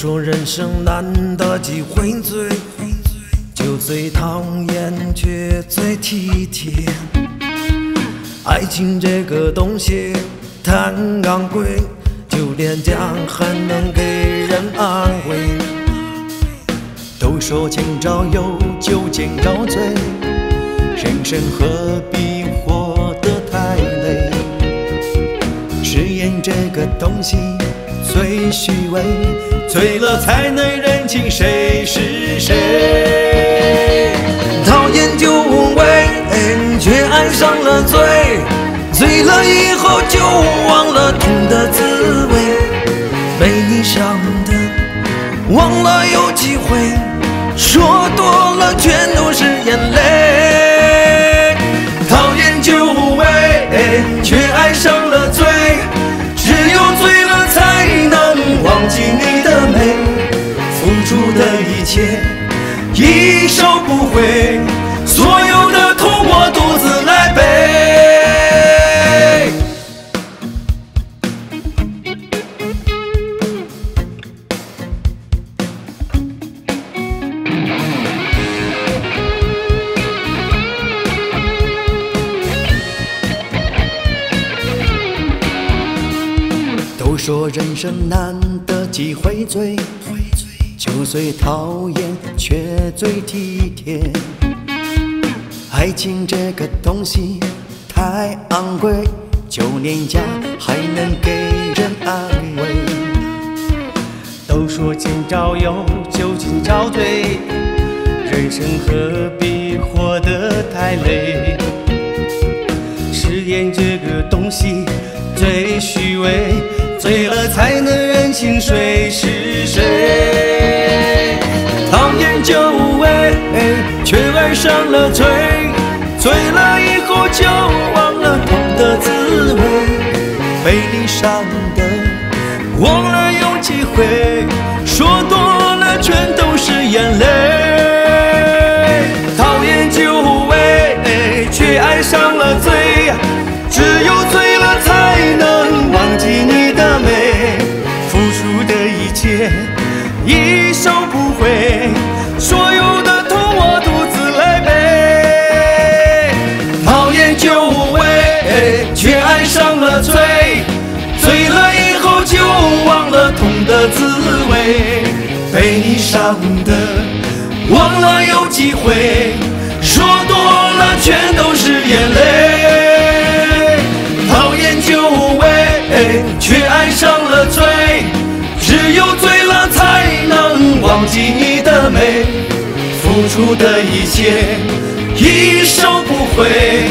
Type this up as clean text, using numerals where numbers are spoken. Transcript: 说人生难得几回醉，酒最讨厌却最体贴。爱情这个东西太昂贵，就廉价还能给人安慰。都说今朝有酒今朝醉，人生何必活得太累？誓言这个东西最虚伪，醉了才能认清谁是谁。讨厌就无味，却爱上了醉，醉了以后就忘了痛的滋味。被你伤的忘了有几回，说多了全都是眼泪。讨厌就无味，却爱上了醉，只有醉了才能忘记你的美。付出的一切一收不回，所有的痛我独自来背。都说人生难得几回醉，酒最讨厌却最体贴。爱情这个东西太昂贵，酒廉价还能给人安慰。都说今朝有酒今朝醉，人生何必活得太累？誓言这个东西最虚伪，醉了才能认清谁是谁。讨厌就无味，却爱上了醉，醉了以后就忘了痛的滋味。被你伤的忘了有几回，说多了全都是眼泪。讨厌就无味，却爱上了醉，只有醉了才能忘记你的美。付出的一切一收不回，所有的痛我独自来背。讨厌就无味，却爱上了醉，醉了以后就忘了痛的滋味。被你伤的忘了有几回，说多了全都是眼泪。讨厌就无味，却爱上了醉，只有醉了才能忘记你的美。付出的一切一收不回，